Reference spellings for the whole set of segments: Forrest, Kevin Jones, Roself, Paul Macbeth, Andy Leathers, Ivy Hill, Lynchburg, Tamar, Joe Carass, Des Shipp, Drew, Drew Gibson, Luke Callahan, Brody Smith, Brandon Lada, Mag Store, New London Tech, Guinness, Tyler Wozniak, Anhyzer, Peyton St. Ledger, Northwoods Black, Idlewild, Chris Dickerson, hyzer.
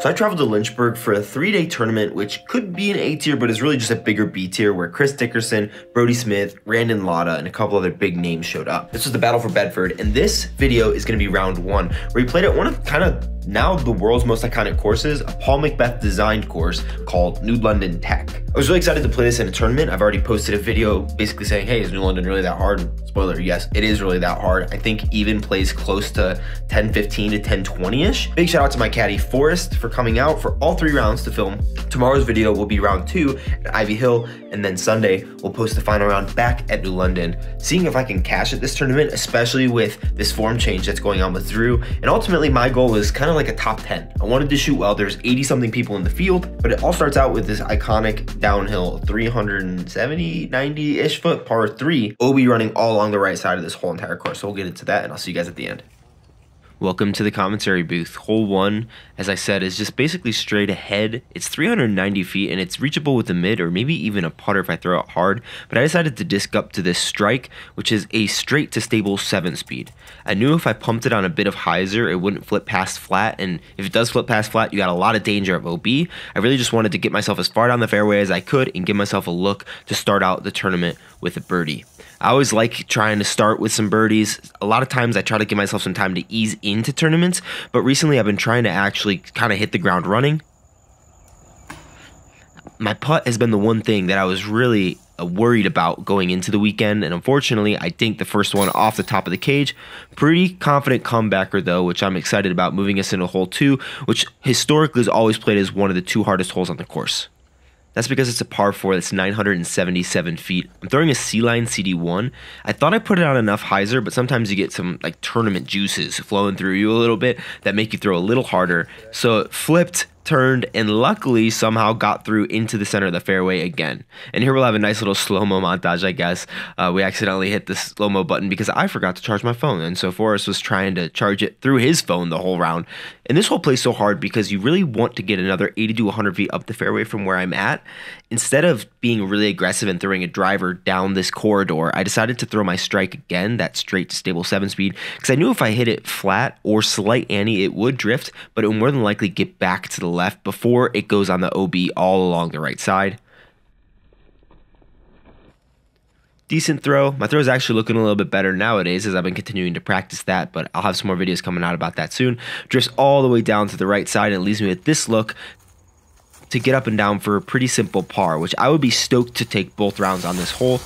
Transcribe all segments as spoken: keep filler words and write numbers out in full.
So I traveled to Lynchburg for a three-day tournament, which could be an A tier, but is really just a bigger B tier where Chris Dickerson, Brody Smith, Brandon Lada, and a couple other big names showed up. This was the Battle for Bedford, and this video is gonna be round one, where we played at one of kind of now the world's most iconic courses, a Paul Macbeth designed course called New London Tech. I was really excited to play this in a tournament. I've already posted a video basically saying, hey, is New London really that hard? Spoiler, yes, it is really that hard. I think even plays close to ten fifteen to ten twenty-ish. Big shout out to my caddy Forrest for coming out for all three rounds to film. Tomorrow's video will be round two at Ivy Hill, and then Sunday we'll post the final round back at New London. Seeing if I can cash at this tournament, especially with this form change that's going on with Drew. And ultimately my goal is kind of like a top ten. I wanted to shoot well. There's eighty something people in the field, but it all starts out with this iconic downhill three seventy, ninety-ish foot par three. We'll be running all along the right side of this whole entire course. So we'll get into that and I'll see you guys at the end. Welcome to the commentary booth. Hole one, as I said, is just basically straight ahead. It's three hundred ninety feet and it's reachable with a mid or maybe even a putter if I throw it hard, but I decided to disc up to this strike, which is a straight to stable seven speed. I knew if I pumped it on a bit of hyzer, it wouldn't flip past flat, and if it does flip past flat, you got a lot of danger of O B. I really just wanted to get myself as far down the fairway as I could and give myself a look to start out the tournament with a birdie. I always like trying to start with some birdies. A lot of times I try to give myself some time to ease in into tournaments, but recently I've been trying to actually kind of hit the ground running. My putt has been the one thing that I was really worried about going into the weekend, and unfortunately I think the first one off the top of the cage. Pretty confident comebacker though, which I'm excited about, moving us into hole two, which historically is always played as one of the two hardest holes on the course. That's because it's a par four that's nine hundred seventy-seven feet. I'm throwing a C-line C D one. I thought I put it on enough hyzer, but sometimes you get some like tournament juices flowing through you a little bit that make you throw a little harder. So it flipped, turned, and luckily somehow got through into the center of the fairway again. And here we'll have a nice little slow-mo montage, I guess. Uh, we accidentally hit the slow-mo button because I forgot to charge my phone, and so Forrest was trying to charge it through his phone the whole round. And this hole plays so hard because you really want to get another eighty to one hundred feet up the fairway from where I'm at. Instead of being really aggressive and throwing a driver down this corridor, I decided to throw my strike again, that straight to stable seven speed, because I knew if I hit it flat or slight ante, it would drift, but it would more than likely get back to the left before it goes on the O B all along the right side. Decent throw. My throw is actually looking a little bit better nowadays as I've been continuing to practice that, but I'll have some more videos coming out about that soon. Drifts all the way down to the right side and leaves me with this look to get up and down for a pretty simple par, which I would be stoked to take both rounds on this hole.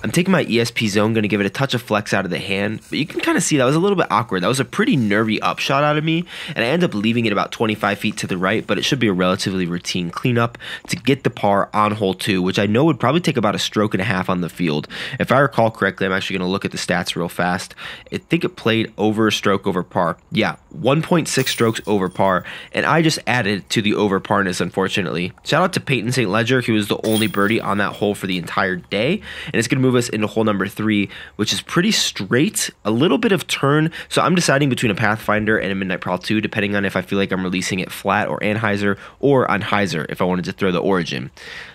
I'm taking my E S P zone, going to give it a touch of flex out of the hand, but you can kind of see that was a little bit awkward. That was a pretty nervy upshot out of me, and I end up leaving it about twenty-five feet to the right, but it should be a relatively routine cleanup to get the par on hole two, which I know would probably take about a stroke and a half on the field. If I recall correctly, I'm actually going to look at the stats real fast. I think it played over a stroke over par. Yeah, one point six strokes over par, and I just added to the over parness, unfortunately. Shout out to Peyton Saint Ledger, who was the only birdie on that hole for the entire day, and it's going to move us into hole number three, which is pretty straight, a little bit of turn. So I'm deciding between a Pathfinder and a Midnight Prowl two, depending on if I feel like I'm releasing it flat or Anhyzer, or on hyzer if I wanted to throw the origin.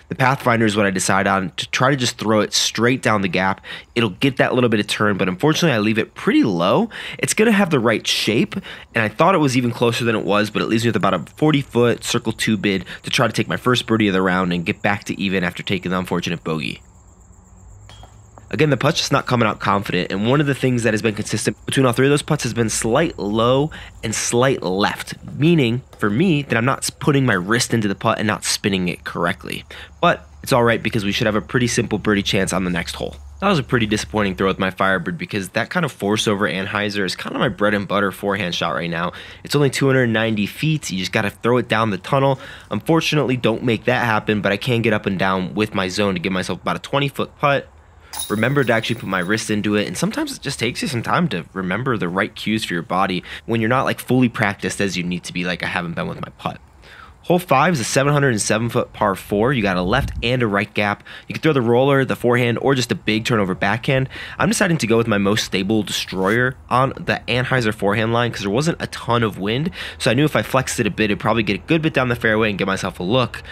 The Pathfinder is what I decide on, to try to just throw it straight down the gap. It'll get that little bit of turn, but unfortunately I leave it pretty low. It's going to have the right shape, and I thought it was even closer than it was, but it leaves me with about a forty foot circle two bid to try to take my first birdie of the round and get back to even after taking the unfortunate bogey. Again, the putt's just not coming out confident, and one of the things that has been consistent between all three of those putts has been slight low and slight left, meaning for me that I'm not putting my wrist into the putt and not spinning it correctly. But it's all right because we should have a pretty simple birdie chance on the next hole. That was a pretty disappointing throw with my Firebird because that kind of force over Anhyzer is kind of my bread and butter forehand shot right now. It's only two hundred ninety feet. So you just got to throw it down the tunnel. Unfortunately, don't make that happen, but I can get up and down with my zone to give myself about a twenty foot putt. Remember to actually put my wrist into it, and sometimes it just takes you some time to remember the right cues for your body when you're not like fully practiced as you need to be, like I haven't been with my putt. Hole five is a seven hundred seven foot par four. You got a left and a right gap. You can throw the roller, the forehand, or just a big turnover backhand. I'm deciding to go with my most stable destroyer on the Anhyzer forehand line because there wasn't a ton of wind, so I knew if I flexed it a bit, it'd probably get a good bit down the fairway and get myself a look.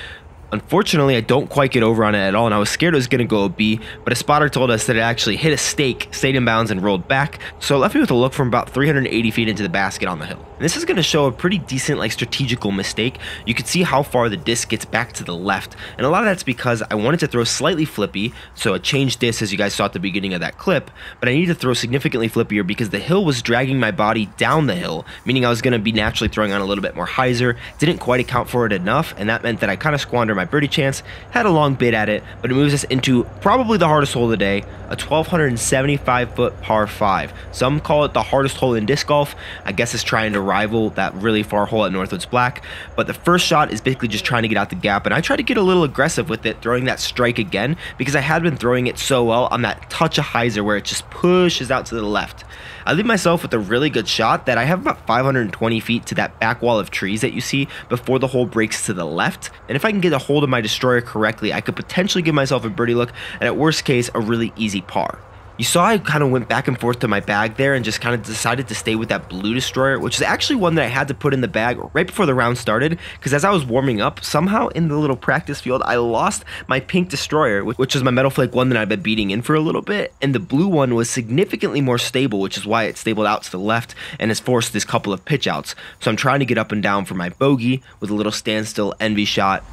Unfortunately, I don't quite get over on it at all, and I was scared it was going to go a B, but a spotter told us that it actually hit a stake, stayed in bounds, and rolled back, so it left me with a look from about three hundred eighty feet into the basket on the hill. And this is going to show a pretty decent, like, strategical mistake. You can see how far the disc gets back to the left, and a lot of that's because I wanted to throw slightly flippy, so I changed disc, as you guys saw at the beginning of that clip, but I needed to throw significantly flippier because the hill was dragging my body down the hill, meaning I was going to be naturally throwing on a little bit more hyzer. Didn't quite account for it enough, and that meant that I kind of squandered my birdie chance. Had a long bid at it, but it moves us into probably the hardest hole of the day, a twelve seventy-five foot par five. Some call it the hardest hole in disc golf. I guess it's trying to rival that really far hole at Northwoods Black, but the first shot is basically just trying to get out the gap, and I try to get a little aggressive with it, throwing that strike again, because I had been throwing it so well on that touch of hyzer where it just pushes out to the left. I leave myself with a really good shot that I have about five hundred twenty feet to that back wall of trees that you see before the hole breaks to the left, and if I can get a hold of my destroyer correctly, I could potentially give myself a birdie look and at worst case a really easy par. You saw I kind of went back and forth to my bag there and just kind of decided to stay with that blue destroyer, which is actually one that I had to put in the bag right before the round started, because as I was warming up, somehow in the little practice field, I lost my pink destroyer, which is my metal flake one that I've been beating in for a little bit, and the blue one was significantly more stable, which is why it stabled out to the left and has forced this couple of pitch outs. So I'm trying to get up and down for my bogey with a little standstill envy shot.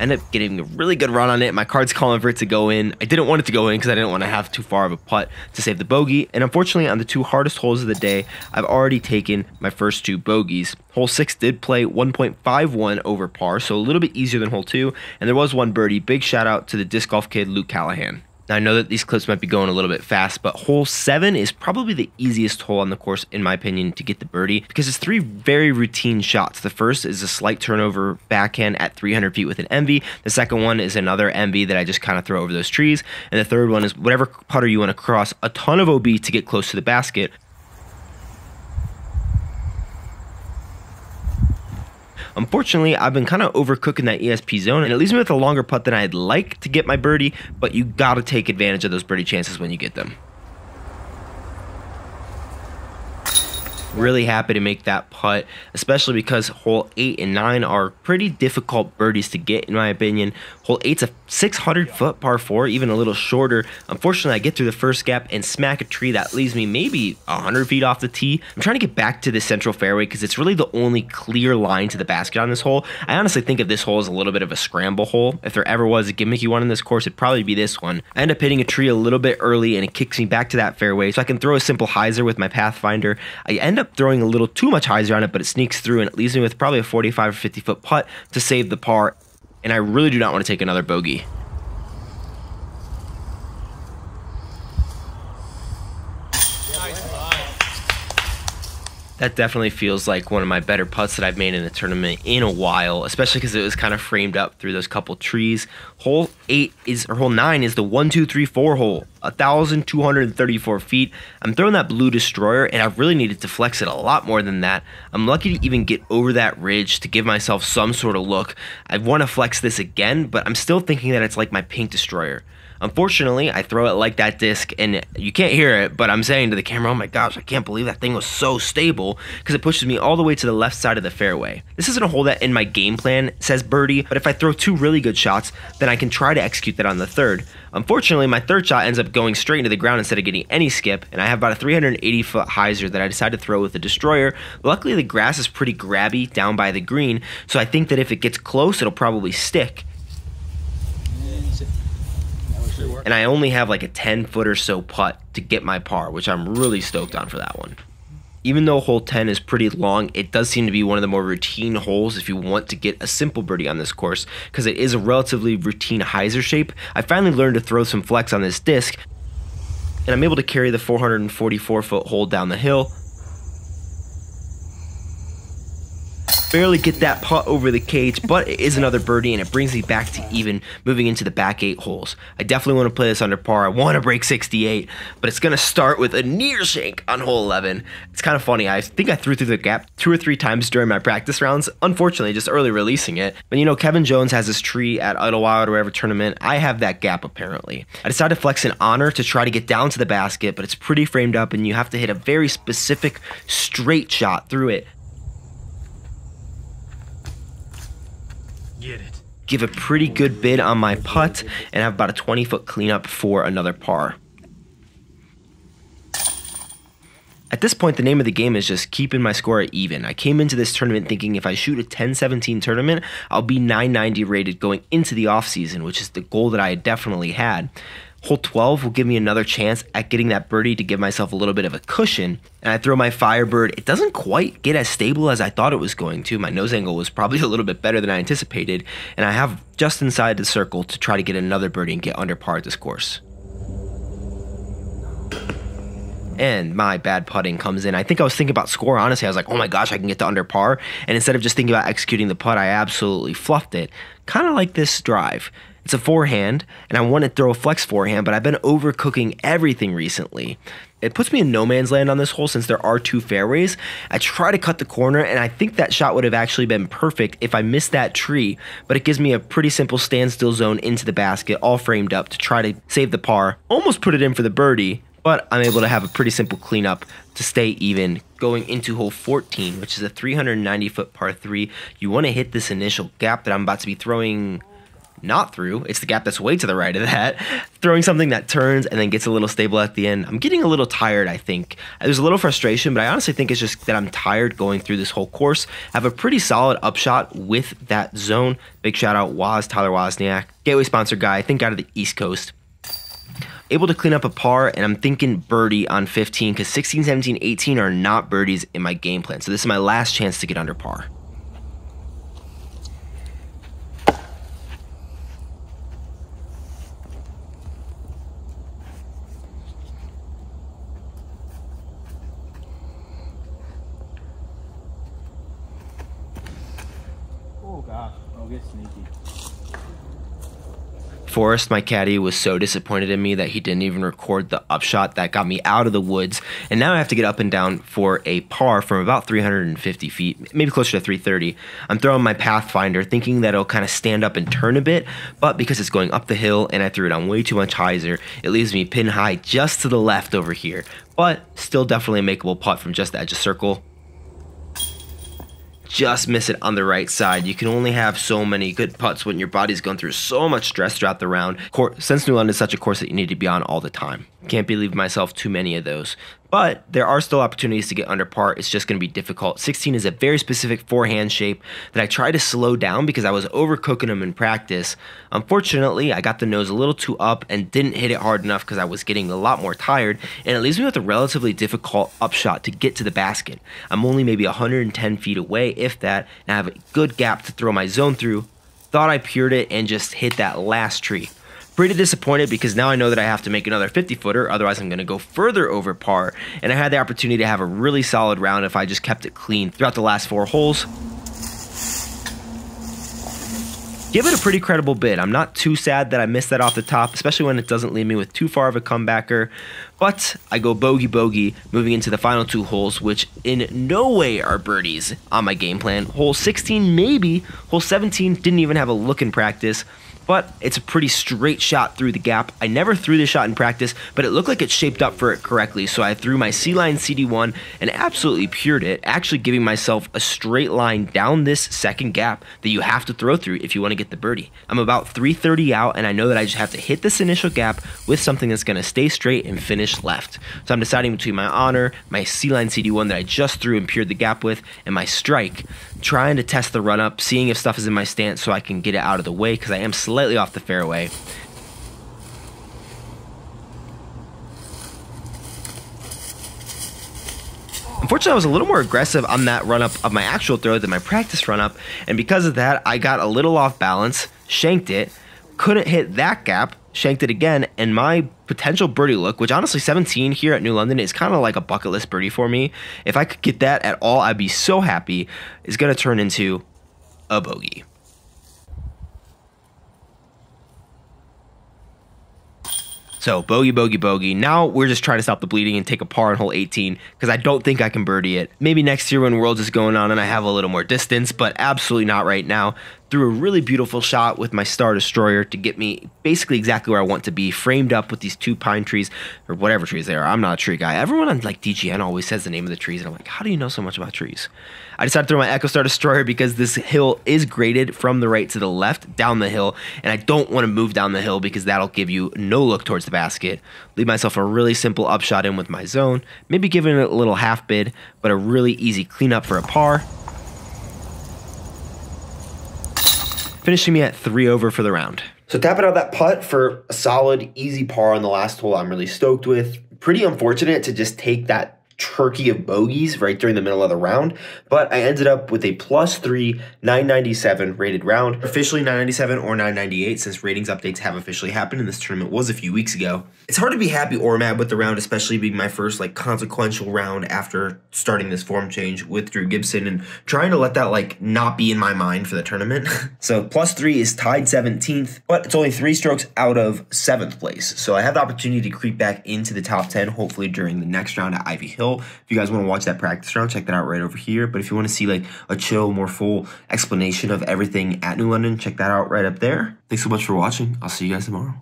Ended up getting a really good run on it. My card's calling for it to go in. I didn't want it to go in because I didn't want to have too far of a putt to save the bogey. And unfortunately, on the two hardest holes of the day, I've already taken my first two bogeys. Hole six did play one point five one over par, so a little bit easier than hole two. And there was one birdie. Big shout out to the disc golf kid, Luke Callahan. Now, I know that these clips might be going a little bit fast, but hole seven is probably the easiest hole on the course, in my opinion, to get the birdie, because it's three very routine shots. The first is a slight turnover backhand at three hundred feet with an M V. The second one is another M V that I just kind of throw over those trees. And the third one is whatever putter you want to cross, a ton of O B to get close to the basket. Unfortunately, I've been kind of overcooking that E S P zone, and it leaves me with a longer putt than I'd like to get my birdie, but you gotta take advantage of those birdie chances when you get them. Really happy to make that putt, especially because hole eight and nine are pretty difficult birdies to get, in my opinion. Hole eight's a six hundred foot par four, even a little shorter. Unfortunately, I get through the first gap and smack a tree that leaves me maybe one hundred feet off the tee. I'm trying to get back to the central fairway because it's really the only clear line to the basket on this hole. I honestly think of this hole as a little bit of a scramble hole. If there ever was a gimmicky one in this course, it'd probably be this one. I end up hitting a tree a little bit early, and it kicks me back to that fairway, so I can throw a simple hyzer with my Pathfinder. I end up throwing a little too much hyzer on it, but it sneaks through, and it leaves me with probably a forty-five or fifty foot putt to save the par, and I really do not want to take another bogey. That definitely feels like one of my better putts that I've made in a tournament in a while, especially because it was kind of framed up through those couple trees. Hole eight is, or hole nine is the one, two, three, four hole, one thousand two hundred thirty-four feet. I'm throwing that blue destroyer, and I really needed to flex it a lot more than that. I'm lucky to even get over that ridge to give myself some sort of look. I want to flex this again, but I'm still thinking that it's like my pink destroyer. Unfortunately, I throw it like that disc, and you can't hear it, but I'm saying to the camera, oh my gosh, I can't believe that thing was so stable, because it pushes me all the way to the left side of the fairway. This isn't a hole that in my game plan says birdie, but if I throw two really good shots, then I can try to execute that on the third. Unfortunately, my third shot ends up going straight into the ground instead of getting any skip, and I have about a three hundred eighty foot hyzer that I decided to throw with the destroyer. Luckily, the grass is pretty grabby down by the green, so I think that if it gets close, it'll probably stick. And I only have like a ten foot or so putt to get my par, which I'm really stoked on for that one. Even though hole ten is pretty long, it does seem to be one of the more routine holes if you want to get a simple birdie on this course, because it is a relatively routine hyzer shape. I finally learned to throw some flex on this disc, and I'm able to carry the four hundred forty-four foot hole down the hill. Barely get that putt over the cage, but it is another birdie, and it brings me back to even, moving into the back eight holes. I definitely want to play this under par. I want to break sixty-eight, but it's going to start with a near shank on hole eleven. It's kind of funny. I think I threw through the gap two or three times during my practice rounds, unfortunately just early releasing it. But you know, Kevin Jones has his tree at Idlewild or whatever tournament. I have that gap apparently. I decided to flex an honor to try to get down to the basket, but it's pretty framed up, and you have to hit a very specific straight shot through it. give a pretty good bid on my putt, and have about a twenty-foot cleanup for another par. At this point, the name of the game is just keeping my score at even. I came into this tournament thinking if I shoot a ten seventeen tournament, I'll be nine ninety rated going into the offseason, which is the goal that I definitely had. Hole twelve will give me another chance at getting that birdie to give myself a little bit of a cushion. And I throw my Firebird. It doesn't quite get as stable as I thought it was going to. My nose angle was probably a little bit better than I anticipated. And I have just inside the circle to try to get another birdie and get under par at this course. And my bad putting comes in. I think I was thinking about score, honestly. I was like, oh my gosh, I can get to under par. And instead of just thinking about executing the putt, I absolutely fluffed it. Kind of like this drive. It's a forehand, and I want to throw a flex forehand, but I've been overcooking everything recently. It puts me in no man's land on this hole since there are two fairways. I try to cut the corner, and I think that shot would have actually been perfect if I missed that tree, but it gives me a pretty simple standstill zone into the basket, all framed up to try to save the par. Almost put it in for the birdie, but I'm able to have a pretty simple cleanup to stay even going into hole fourteen, which is a three hundred ninety foot par three. You want to hit this initial gap that I'm about to be throwing not through. It's the gap that's way to the right of that. Throwing something that turns and then gets a little stable at the end. I'm getting a little tired, I think. There's a little frustration, but I honestly think it's just that I'm tired going through this whole course. I have a pretty solid upshot with that zone. Big shout out Woz, Tyler Wozniak, gateway sponsor guy, I think out of the East Coast. Able to clean up a par, and I'm thinking birdie on fifteen because sixteen, seventeen, eighteen are not birdies in my game plan. So this is my last chance to get under par. Oh gosh, I'll get sneaky. Forrest, my caddy, was so disappointed in me that he didn't even record the upshot that got me out of the woods. And now I have to get up and down for a par from about three hundred fifty feet, maybe closer to three thirty. I'm throwing my Pathfinder thinking that it'll kind of stand up and turn a bit, but because it's going up the hill and I threw it on way too much hyzer, it leaves me pin high just to the left over here, but still definitely a makeable putt from just the edge of circle. Just miss it on the right side. You can only have so many good putts when your body's gone through so much stress throughout the round. Since New London is such a course that you need to be on all the time. Can't believe myself too many of those. But there are still opportunities to get under par. It's just going to be difficult. sixteen is a very specific forehand shape that I tried to slow down because I was overcooking them in practice. Unfortunately, I got the nose a little too up and didn't hit it hard enough because I was getting a lot more tired, and it leaves me with a relatively difficult upshot to get to the basket. I'm only maybe one hundred ten feet away, if that, and I have a good gap to throw my zone through. Thought I pured it and just hit that last tree. Pretty disappointed because now I know that I have to make another fifty footer, otherwise I'm going to go further over par, and I had the opportunity to have a really solid round if I just kept it clean throughout the last four holes. Give it a pretty credible bid. I'm not too sad that I missed that off the top, especially when it doesn't leave me with too far of a comebacker, but I go bogey bogey moving into the final two holes, which in no way are birdies on my game plan. Hole sixteen maybe, hole seventeen didn't even have a look in practice, but it's a pretty straight shot through the gap. I never threw this shot in practice, but it looked like it shaped up for it correctly, so I threw my C-line C D one and absolutely pured it, actually giving myself a straight line down this second gap that you have to throw through if you want to get the birdie. I'm about three thirty out, and I know that I just have to hit this initial gap with something that's going to stay straight and finish left. So I'm deciding between my honor, my C-line C D one that I just threw and pured the gap with, and my strike, trying to test the run-up, seeing if stuff is in my stance so I can get it out of the way because I am slightly off the fairway. Unfortunately, I was a little more aggressive on that run-up of my actual throw than my practice run-up, and because of that, I got a little off balance, shanked it, couldn't hit that gap, shanked it again, and my potential birdie look, which honestly seventeen here at New London is kind of like a bucket list birdie for me. If I could get that at all, I'd be so happy. It's going to turn into a bogey. So bogey, bogey, bogey. Now we're just trying to stop the bleeding and take a par in hole eighteen because I don't think I can birdie it. Maybe next year when Worlds is going on and I have a little more distance, but absolutely not right now. threw a really beautiful shot with my Star Destroyer to get me basically exactly where I want to be, framed up with these two pine trees, or whatever trees they are. I'm not a tree guy. Everyone on like D G N always says the name of the trees, and I'm like, how do you know so much about trees? I decided to throw my Echo Star Destroyer because this hill is graded from the right to the left down the hill, and I don't want to move down the hill because that'll give you no look towards the basket. Leave myself a really simple upshot in with my zone, maybe giving it a little half bid, but a really easy cleanup for a par, finishing me at three over for the round. So tapping out that putt for a solid, easy par on the last hole I'm really stoked with. Pretty unfortunate to just take that turkey of bogeys right during the middle of the round, but I ended up with a plus three, nine ninety-seven rated round. Officially nine ninety-seven or nine ninety-eight, since ratings updates have officially happened, and this tournament was a few weeks ago. It's hard to be happy or mad with the round, especially being my first like consequential round after starting this form change with Drew Gibson and trying to let that like not be in my mind for the tournament. So plus three is tied seventeenth, but it's only three strokes out of seventh place. So I have the opportunity to creep back into the top ten, hopefully during the next round at Ivy Hill. If you guys want to watch that practice round, check that out right over here. But if you want to see like a chill, more full explanation of everything at New London, check that out right up there. Thanks so much for watching. I'll see you guys tomorrow.